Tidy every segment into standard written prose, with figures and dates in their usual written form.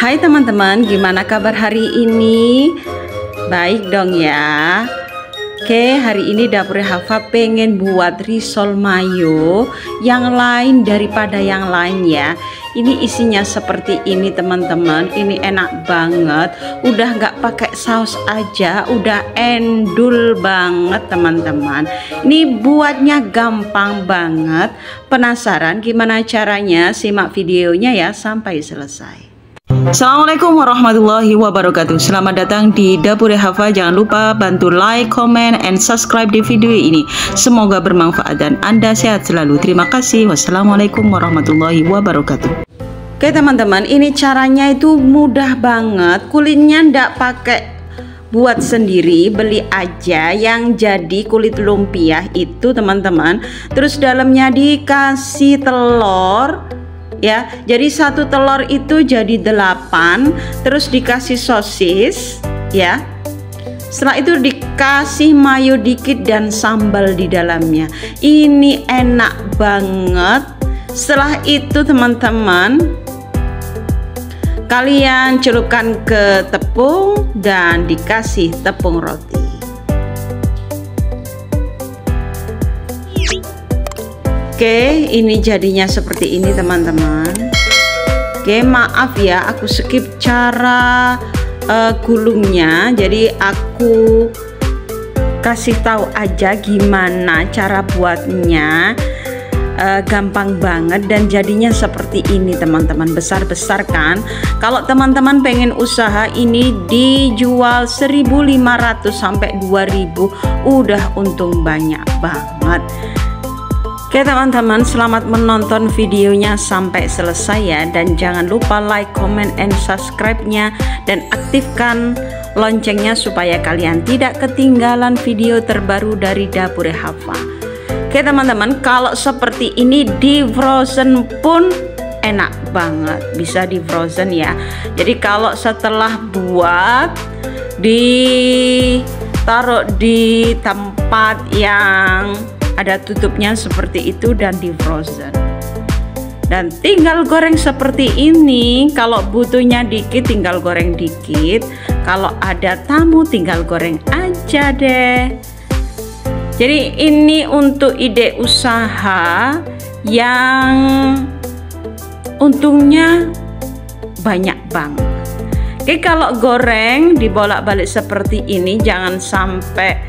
Hai teman-teman, gimana kabar hari ini? Baik dong ya. Oke, hari ini Dapurehava pengen buat risol mayo yang lain daripada yang lain ya. Ini isinya seperti ini teman-teman. Ini enak banget. Udah nggak pakai saus aja, udah endul banget teman-teman. Ini buatnya gampang banget. Penasaran gimana caranya? Simak videonya ya sampai selesai. Assalamualaikum warahmatullahi wabarakatuh. Selamat datang di Dapurehava. Jangan lupa bantu like, comment, and subscribe di video ini. Semoga bermanfaat dan Anda sehat selalu. Terima kasih. Wassalamualaikum warahmatullahi wabarakatuh. Oke teman-teman, ini caranya itu mudah banget. Kulitnya ndak pakai buat sendiri, beli aja yang jadi kulit lumpia itu teman-teman. Terus dalamnya dikasih telur ya, jadi satu telur itu jadi 8, terus dikasih sosis ya. Setelah itu dikasih mayo dikit dan sambal di dalamnya. Ini enak banget. Setelah itu teman-teman, kalian celupkan ke tepung dan dikasih tepung roti. Oke, ini jadinya seperti ini teman-teman. Oke, maaf ya aku skip cara gulungnya. Jadi aku kasih tahu aja gimana cara buatnya. Gampang banget dan jadinya seperti ini teman-teman. Besar-besar kan. Kalau teman-teman pengen usaha ini dijual 1.500 sampai 2.000 udah untung banyak banget. Oke teman-teman, selamat menonton videonya sampai selesai ya. Dan jangan lupa like, comment, and subscribe-nya. Dan aktifkan loncengnya supaya kalian tidak ketinggalan video terbaru dari Dapurehava. Oke teman-teman, kalau seperti ini di frozen pun enak banget. Bisa di frozen ya. Jadi kalau setelah buat ditaruh di tempat yang ada tutupnya seperti itu dan di frozen, dan tinggal goreng seperti ini. Kalau butuhnya dikit tinggal goreng dikit, kalau ada tamu tinggal goreng aja deh. Jadi ini untuk ide usaha yang untungnya banyak banget. Oke, kalau goreng dibolak-balik seperti ini jangan sampai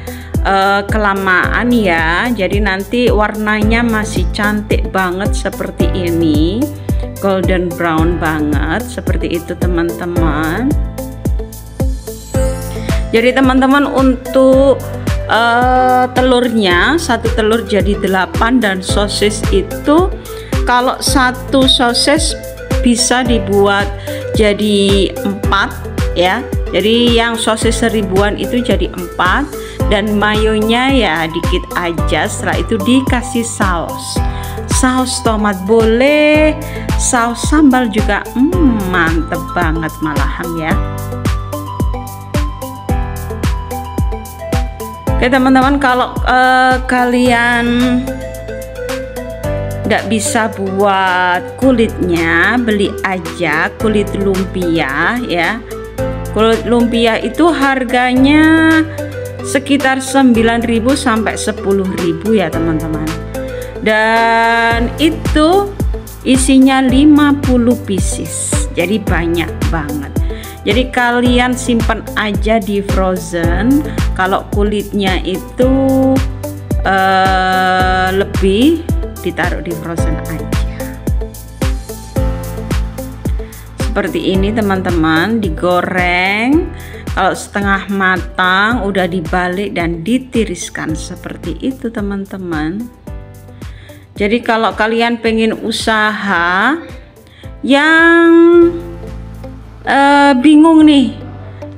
kelamaan ya, jadi nanti warnanya masih cantik banget seperti ini, golden brown banget seperti itu teman-teman. Jadi teman-teman, untuk telurnya, satu telur jadi 8, dan sosis itu kalau satu sosis bisa dibuat jadi 4 ya. Jadi yang sosis 1000-an itu jadi 4, dan mayonya ya dikit aja. Setelah itu dikasih saus, saus tomat boleh, saus sambal juga. Mantep banget malahan ya. Oke teman-teman, kalau kalian nggak bisa buat kulitnya, beli aja kulit lumpia ya. Kulit lumpia itu harganya sekitar 9.000 sampai 10.000 ya teman-teman. Dan itu isinya 50 pieces. Jadi banyak banget. Jadi kalian simpan aja di frozen. Kalau kulitnya itu lebih, ditaruh di frozen aja. Seperti ini teman-teman, digoreng. Kalau setengah matang udah dibalik dan ditiriskan seperti itu teman-teman. Jadi kalau kalian pengen usaha yang bingung nih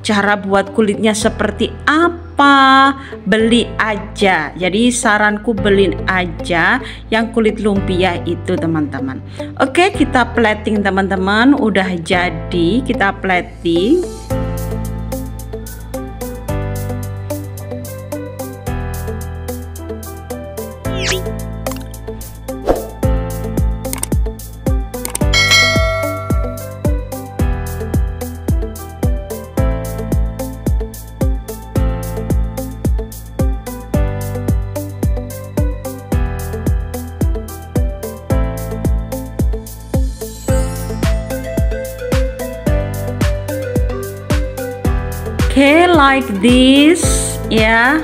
cara buat kulitnya seperti apa, beli aja. Jadi saranku beliin aja yang kulit lumpia itu teman-teman. Oke, kita plating teman-teman. Udah jadi, kita plating. Oke, like this ya.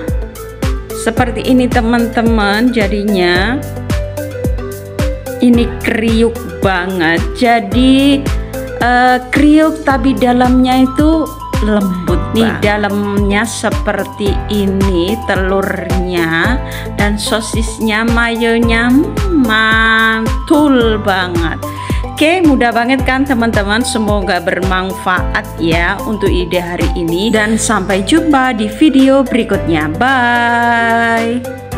Seperti ini teman-teman jadinya. Ini kriuk banget. Jadi kriuk tapi dalamnya itu lembut nih. Dalamnya seperti ini telurnya dan sosisnya, mayonya mantul banget. Oke, mudah banget kan teman-teman, semoga bermanfaat ya untuk ide hari ini, dan sampai jumpa di video berikutnya. Bye.